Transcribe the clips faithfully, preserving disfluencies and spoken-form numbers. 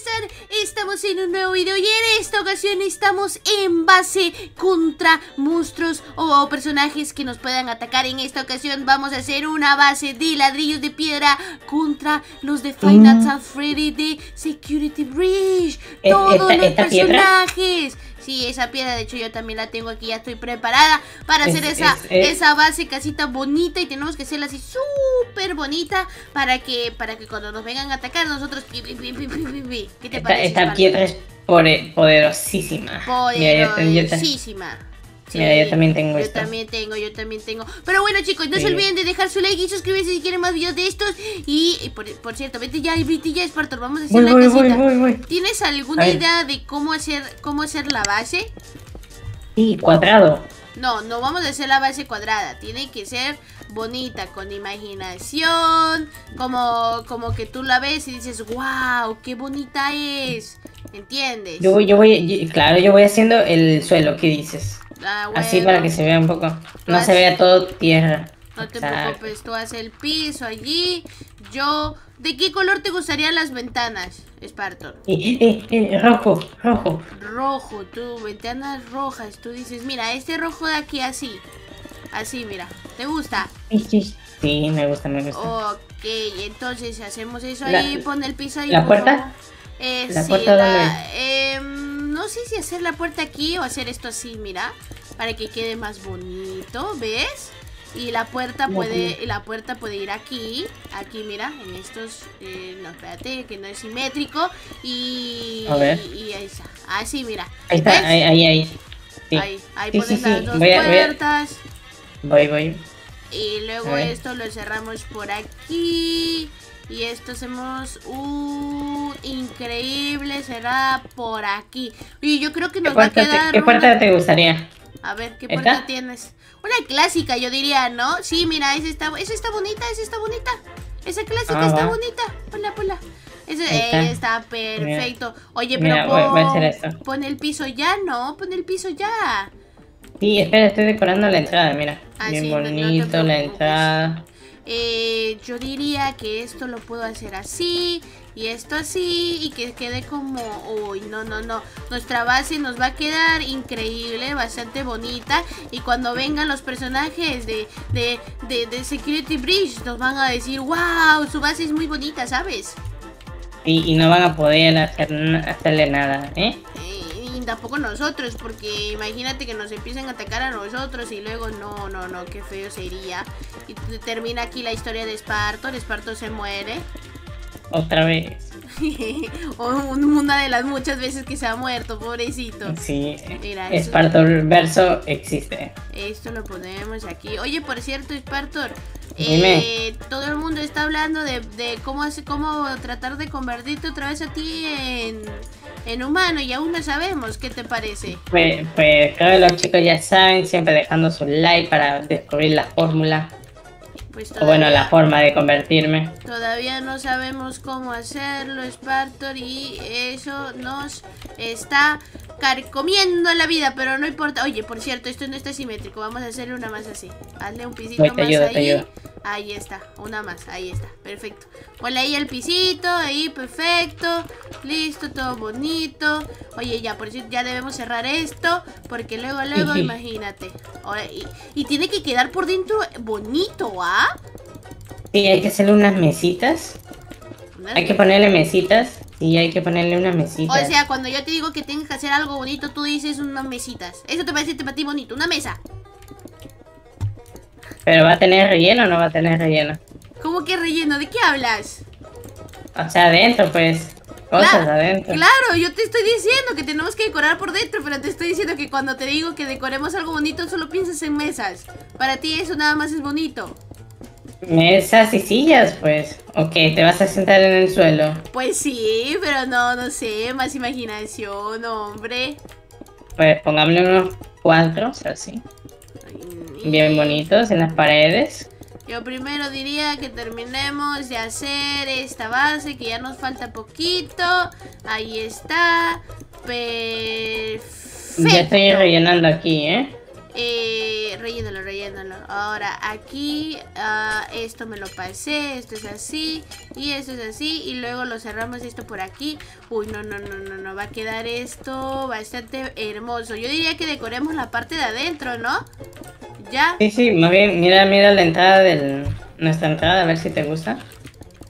están? Estamos en un nuevo video y en esta ocasión estamos en base contra monstruos o personajes que nos puedan atacar. En esta ocasión vamos a hacer una base de ladrillos de piedra contra los de Five Nights at Freddy de Security Breach. Todos los personajes. Sí, esa piedra, de hecho yo también la tengo aquí, ya estoy preparada para hacer es, esa, es, es. esa base casita bonita. Y tenemos que hacerla así súper bonita para que para que cuando nos vengan a atacar nosotros... ¿Qué te esta, parece? Esta piedra es poderosísima. Poderosísima. Sí, Mira, yo también tengo Yo esto. también tengo, yo también tengo. Pero bueno, chicos, no sí. se olviden de dejar su like y suscribirse si quieren más videos de estos. Y, y por, por cierto, vete ya, vete ya, Spartor, vamos a hacer voy, la voy, casita. Voy, voy, voy. ¿Tienes alguna idea de cómo hacer cómo hacer la base? Sí, cuadrado. No, no vamos a hacer la base cuadrada. Tiene que ser bonita, con imaginación. Como, como que tú la ves y dices, wow, qué bonita es. ¿Entiendes? Yo voy, yo voy, yo, claro, yo voy haciendo el suelo, ¿qué dices? Ah, bueno. Así para que se vea un poco, no haces... se vea todo tierra. No te Exacto. preocupes, tú haces el piso allí. Yo, ¿de qué color te gustarían las ventanas, Spartor? Eh, eh, eh, rojo, rojo. Rojo, tú, ventanas rojas. Tú dices, mira, este rojo de aquí así. Así, mira, ¿te gusta? Sí, sí, sí, me gusta, me gusta. Ok, entonces hacemos eso la, ahí, pon el piso ahí. ¿La puerta? Eh, ¿La sí, puerta la... No sé si hacer la puerta aquí o hacer esto así, mira, para que quede más bonito, ¿ves? Y la puerta puede, la puerta puede ir aquí, aquí, mira, en estos, eh, no, espérate, que no es simétrico. Y, a ver. y, y ahí está, así, mira. Ahí está, ¿ves? ahí, ahí, ahí. Sí. Ahí, ahí sí, pones sí, las sí. dos voy a, puertas. Voy, voy. Y luego esto lo cerramos por aquí. Y esto hacemos un increíble, será por aquí. Y yo creo que nos va a quedar... Te, ¿Qué puerta una... te gustaría? A ver, ¿qué ¿Esta? puerta tienes? Una clásica, yo diría, ¿no? Sí, mira, esa está, esa está bonita, esa está bonita. Esa clásica ah, está va. bonita. Ponla, ponla. Esa, está. Eh, está perfecto. Mira. Oye, pero mira, pon, voy a hacer esto. pon el piso ya, ¿no? Pon el piso ya. Sí, espera, estoy decorando la entrada, mira. Ah, Bien sí, bonito no, no la entrada. Eh, yo diría que esto lo puedo hacer así y esto así y que quede como... Uy, no, no, no. Nuestra base nos va a quedar increíble, bastante bonita. Y cuando vengan los personajes de, de, de, de Security Breach nos van a decir, wow, su base es muy bonita, ¿sabes? Sí, y no van a poder hacer, hacerle nada, ¿eh? eh y tampoco nosotros, porque imagínate que nos empiezan a atacar a nosotros y luego no, no, no, qué feo sería. Y termina aquí la historia de Spartor. Spartor se muere. Otra vez. Una de las muchas veces que se ha muerto, pobrecito. Sí, mira, Spartor verso existe. Esto lo ponemos aquí. Oye, por cierto, Spartor, eh, todo el mundo está hablando de, de cómo, hace, cómo tratar de convertirte otra vez a ti en, en humano. Y aún no sabemos, ¿qué te parece? Pues, pues creo que los chicos ya saben, siempre dejando su like para descubrir la fórmula. Pues todavía, o bueno, la forma de convertirme. Todavía no sabemos cómo hacerlo, Spartor, y eso nos está carcomiendo la vida, pero no importa. Oye, por cierto, esto no está simétrico, vamos a hacerle una más así. Hazle un pisito Voy, más ayudo, ahí. Ahí está, una más, ahí está, perfecto. Ponle ahí el pisito, ahí, perfecto. Listo, todo bonito. Oye, ya, por eso ya debemos cerrar esto, porque luego, luego, sí. imagínate. Ahora, y, y tiene que quedar por dentro bonito, ¿ah? Sí, hay que hacerle unas mesitas. ¿Unas hay que ponerle mesitas. Sí, hay que ponerle unas mesitas. O sea, cuando yo te digo que tengas que hacer algo bonito, tú dices unas mesitas. Eso te parece para ti bonito, una mesa. ¿Pero va a tener relleno o no va a tener relleno? ¿Cómo que relleno? ¿De qué hablas? O sea, adentro, pues. Cosas claro, adentro. Claro, yo te estoy diciendo que tenemos que decorar por dentro, pero te estoy diciendo que cuando te digo que decoremos algo bonito, solo piensas en mesas. Para ti eso nada más es bonito. Mesas y sillas, pues. Ok, te vas a sentar en el suelo. Pues sí, pero no, no sé, más imaginación, hombre. Pues pongámosle unos cuadros, así. Bien bonitos en las paredes. Yo primero diría que terminemos de hacer esta base, que ya nos falta poquito. Ahí está. Perfecto. Ya estoy rellenando aquí, ¿eh? Eh, rellénalo, rellénalo. Ahora aquí uh, esto me lo pasé, esto es así y esto es así, y luego lo cerramos esto por aquí. Uy, no, no, no, no, no, va a quedar esto bastante hermoso. Yo diría que decoremos la parte de adentro, ¿no? Ya. Sí, sí, más bien, mira, mira la entrada del... nuestra entrada, a ver si te gusta.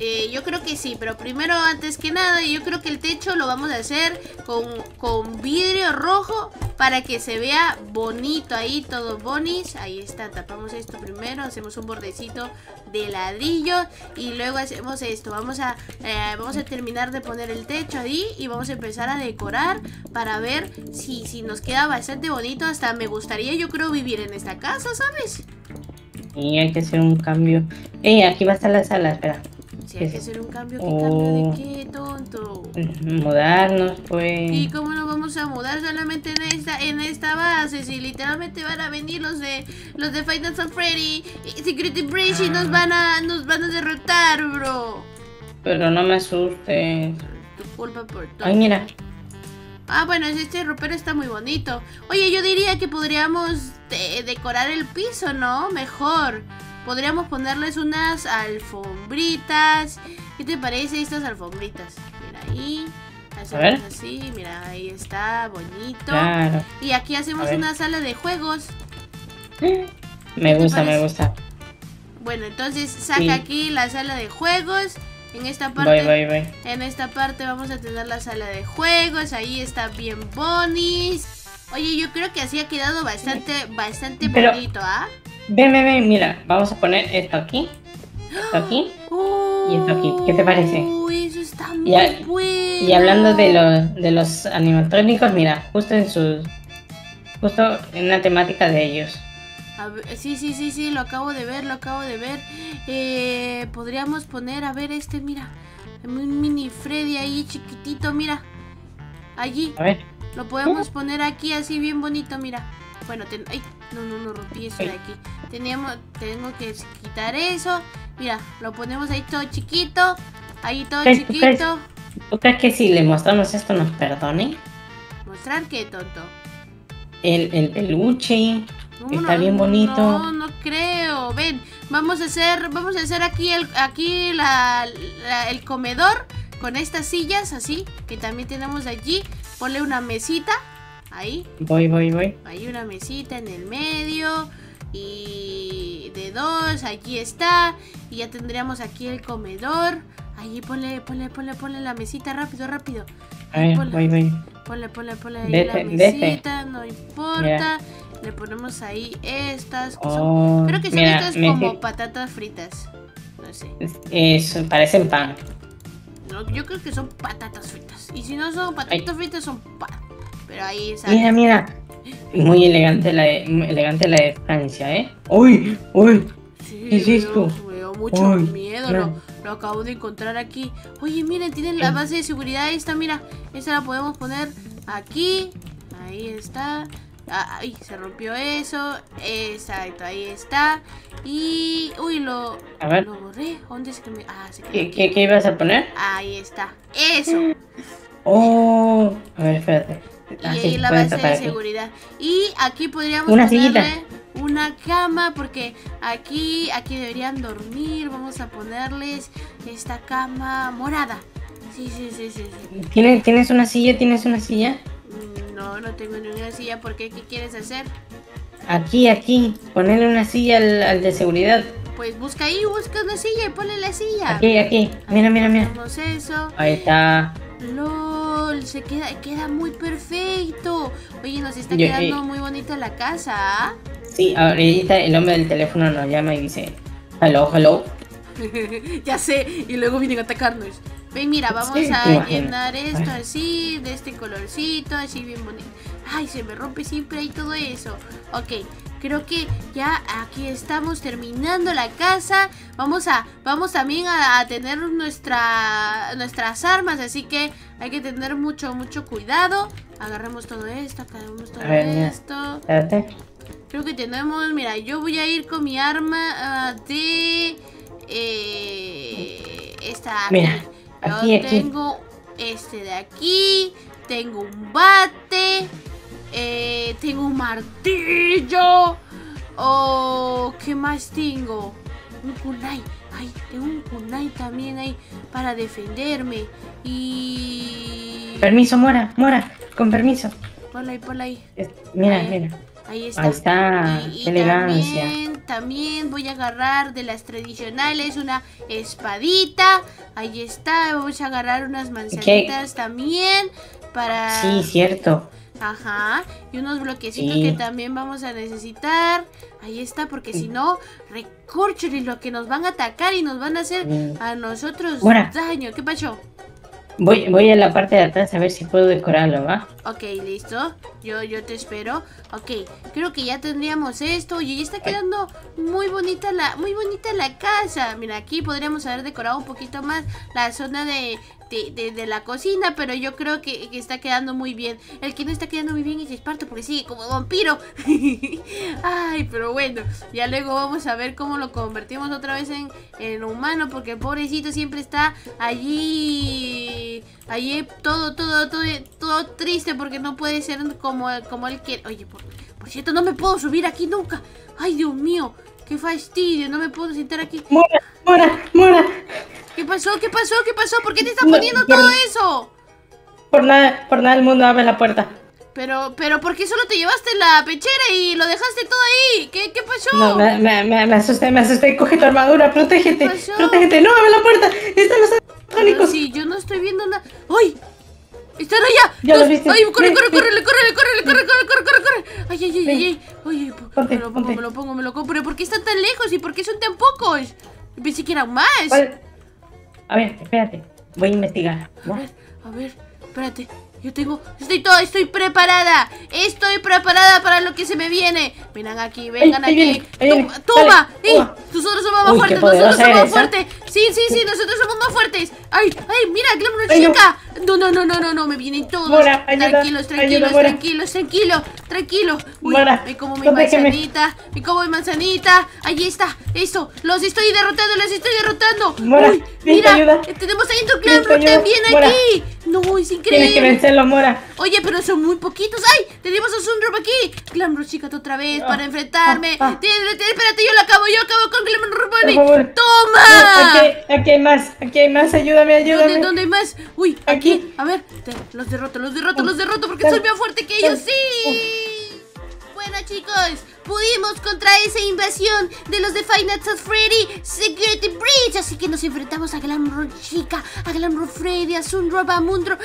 Eh, yo creo que sí, pero primero, antes que nada, yo creo que el techo lo vamos a hacer con, con vidrio rojo para que se vea bonito ahí, todo bonis. Ahí está, tapamos esto primero, hacemos un bordecito de ladrillo y luego hacemos esto. Vamos a, eh, vamos a terminar de poner el techo ahí y vamos a empezar a decorar para ver si, si nos queda bastante bonito. Hasta me gustaría, yo creo, vivir en esta casa, ¿sabes? Y hay que hacer un cambio. Eh, aquí va a estar la sala, espera. Si hay que hacer un cambio, ¿qué cambio de qué, tonto? Mudarnos, pues. ¿Y cómo nos vamos a mudar solamente en esta, en esta base? Si literalmente van a venir los de los de Five Nights at Freddy y Security Breach y nos van a nos van a derrotar, bro. Pero no me asustes. Tu culpa por todo. Ay, mira. Ah, bueno, este ropero está muy bonito. Oye, yo diría que podríamos de decorar el piso, ¿no? Mejor. Podríamos ponerles unas alfombritas. ¿Qué te parece estas alfombritas? Mira ahí. Hacemos así, mira, ahí está, bonito. Claro. Y aquí hacemos una sala de juegos. Me gusta, me gusta. Bueno, entonces saca sí. Aquí la sala de juegos. En esta parte, voy, voy, voy. En esta parte vamos a tener la sala de juegos. Ahí está bien bonis. Oye, yo creo que así ha quedado bastante, bastante Pero... bonito, ¿ah? ¿eh? Ven, ven, ven, mira, vamos a poner esto aquí, esto aquí oh, y esto aquí, ¿qué te parece? Uy, eso está muy y, bueno. Y hablando de los, de los animatrónicos, mira, justo en sus, justo en la temática de ellos. A ver, sí, sí, sí, sí, lo acabo de ver, lo acabo de ver, eh, podríamos poner, a ver este, mira, un mini Freddy ahí chiquitito, mira, allí, a ver. Lo podemos poner aquí así bien bonito, mira. Bueno, ten... Ay, no, no, no rompí eso de aquí. Teníamos... Tengo que quitar eso. Mira, lo ponemos ahí todo chiquito. Ahí todo ¿Tú chiquito. Crees, ¿Tú crees que si le mostramos esto nos perdone? ¿Mostrar qué, tonto? El, el peluche. No, está no, bien bonito. No, no creo. Ven, vamos a hacer... Vamos a hacer aquí el, aquí la, la, el comedor con estas sillas así, que también tenemos allí. Ponle una mesita. Ahí. Voy, voy, voy. Hay una mesita en el medio. Y de dos, aquí está. Y ya tendríamos aquí el comedor. Ahí ponle, ponle, ponle, ponle la mesita rápido, rápido. Ahí, ponle, voy, voy. Ponle, ponle, ponle ahí de la de mesita, de no importa. Mira. Le ponemos ahí estas. Que oh, son, creo que son mira, estas como patatas fritas. No sé. Eso, parecen pan. No, yo creo que son patatas fritas. Y si no son patatas Ay. fritas, son pan. Pero ahí sale. Mira, mira. Muy elegante la de, muy elegante la de Francia, ¿eh? ¡Uy! ¡Uy! Sí, ¿Qué es esto? Me dio mucho Uy, miedo. No. Lo, lo acabo de encontrar aquí. Oye, miren, tienen la base de seguridad esta, mira. Esta la podemos poner aquí. Ahí está. Ay, se rompió eso. Exacto, ahí está. Y... Uy, lo... A ver. Lo borré. ¿Dónde se quedó? Ah, se quedó. ¿Qué, qué, ¿Qué ibas a poner? Ahí está. ¡Eso! ¡Oh! A ver, espérate. Y ahí sí, la base de seguridad aquí. Y aquí podríamos una ponerle sillita. Una cama, porque aquí aquí deberían dormir. Vamos a ponerles esta cama morada. Sí, sí, sí, sí, sí. ¿Tienes, ¿Tienes una silla? ¿Tienes una silla? No, no tengo ninguna silla. ¿Por qué? ¿Qué quieres hacer? Aquí, aquí, ponerle una silla al, al de seguridad. Pues busca ahí, busca una silla y ponle la silla. Aquí, aquí, mira, mira, mira. Eso. Ahí está. LOL, se queda, queda muy perfecto. Oye, nos está Yo, quedando eh, muy bonita la casa. Sí, ahorita el hombre del teléfono nos llama y dice hello, hello. Ya sé, y luego vienen a atacarnos. Ven, mira, vamos sí, a llenar esto así, de este colorcito, así bien bonito. Ay, se me rompe siempre ahí todo eso. Ok, creo que ya aquí estamos terminando la casa. Vamos a, vamos también a, a tener nuestra, nuestras armas, así que hay que tener mucho, mucho cuidado. Agarramos todo esto, agarramos todo ver, esto. Creo que tenemos, mira, yo voy a ir con mi arma uh, de... Eh, esta aquí. Mira. Aquí, yo aquí. Tengo este de aquí, tengo un bate, eh, tengo un martillo. Oh, ¿qué más tengo? Un kunai. Ay, tengo un kunai también ahí para defenderme. Y... Permiso, Mora, Mora, con permiso. Ponla ahí, ponla ahí. Mira, ahí, mira. Ahí está. Ahí está. Y, y elegancia. También, también voy a agarrar de las tradicionales una espadita. Ahí está. Vamos a agarrar unas manzanitas ¿Qué? también para... Sí, cierto. Ajá, y unos bloquecitos sí. que también vamos a necesitar. Ahí está, porque sí. si no, recórcholes lo que nos van a atacar y nos van a hacer mm. a nosotros Mora. daño. ¿Qué pasó? Voy, voy a la parte de atrás a ver si puedo decorarlo, ¿va? Ok, listo. Yo, yo te espero. Ok, creo que ya tendríamos esto. Y ya está quedando muy bonita la, muy bonita la casa. Mira, aquí podríamos haber decorado un poquito más la zona de... De, de, de la cocina, pero yo creo que, que está quedando muy bien. El que no está quedando muy bien es Spartor, porque sigue como vampiro. Ay, pero bueno, ya luego vamos a ver cómo lo convertimos otra vez en, en humano, porque el pobrecito siempre está allí allí todo, todo, todo, todo triste, porque no puede ser como, como él quiere. Oye, por, por cierto, no me puedo subir aquí nunca. Ay, Dios mío, qué fastidio, no me puedo sentar aquí. Mora, Mora, Mora. ¿Qué pasó? ¿Qué pasó? ¿Qué pasó? ¿Por qué te estás poniendo no, por, todo eso? Por nada, por nada del mundo abre la puerta. Pero, pero ¿por qué solo te llevaste la pechera y lo dejaste todo ahí? ¿Qué, qué pasó? No, me, me, me asusté, me asusté. Coge tu armadura, protégete, protégete. No, abre la puerta. Están los electrónicos. Sí, yo no estoy viendo nada. ¡Ay! ¡Están allá! Ya los, los viste. ¡Ay, corre, corre, corre, corre, corre, corre, corre, corre, corre, corre, corre! ¡Ay, ay, ay, ay! Ay, ay, ponte, me lo pongo, ponte. me lo pongo, me lo pongo. ¿Pero por qué están tan lejos y por qué son tan pocos? Pensé que eran más. ¿Cuál? A ver, espérate, voy a investigar, ¿no? A ver, a ver, espérate, yo tengo, estoy todo, estoy preparada, estoy preparada para lo que se me viene. Vengan aquí, vengan ahí, aquí, ahí viene, toma, toma. Dale, toma. Sí, nosotros somos más fuertes, nosotros somos más fuertes, sí, sí, sí, nosotros somos más fuertes. Ay, ay, mira, Glamrock Chica, no, no, no, no, no, no, me vienen todos, Mora, ayuda, tranquilos, tranquilos, ayuda, tranquilos, tranquilos, tranquilos, tranquilos. Uy, Mora, me como mi manzanita, me como mi manzanita, ahí está, eso, los estoy derrotando, los estoy derrotando. Mora, uy, mira, ayuda. tenemos ahí tu Glamrock también Mora. aquí. No, es increíble. Tienes que vencerlo, Mora. Oye, pero son muy poquitos. ¡Ay! Tenemos a Sundrop aquí. Glamrock Chica otra vez oh, para enfrentarme. Ah, ah. Espérate, yo lo acabo. Yo acabo con Glamrock. ¡Toma! No, aquí, aquí hay más. Aquí hay más. Ayúdame, ayúdame. ¿Dónde, dónde hay más? Uy, aquí. aquí. A ver, los derroto, los derroto, uh, los derroto porque uh, soy más fuerte que ellos. Uh, ¡Sí! Uh. Bueno, chicos. Pudimos contra esa invasión de los de Five Nights at Freddy, Security Breach. Así que nos enfrentamos a Glamrock Chica, a Glamrock Freddy, a Sundrop, a Mundro.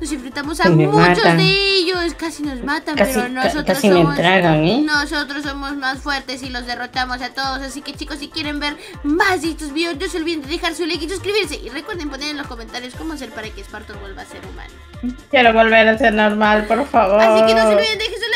Nos enfrentamos a me muchos matan. de ellos. Casi nos matan, casi, pero nosotros casi somos, me tragan, ¿eh? nosotros somos más fuertes y los derrotamos a todos. Así que chicos, si quieren ver más de estos videos, no se olviden de dejar su like y suscribirse. Y recuerden poner en los comentarios cómo hacer para que Spartor vuelva a ser humano. Quiero volver a ser normal, por favor. Así que no se olviden de dejar su like.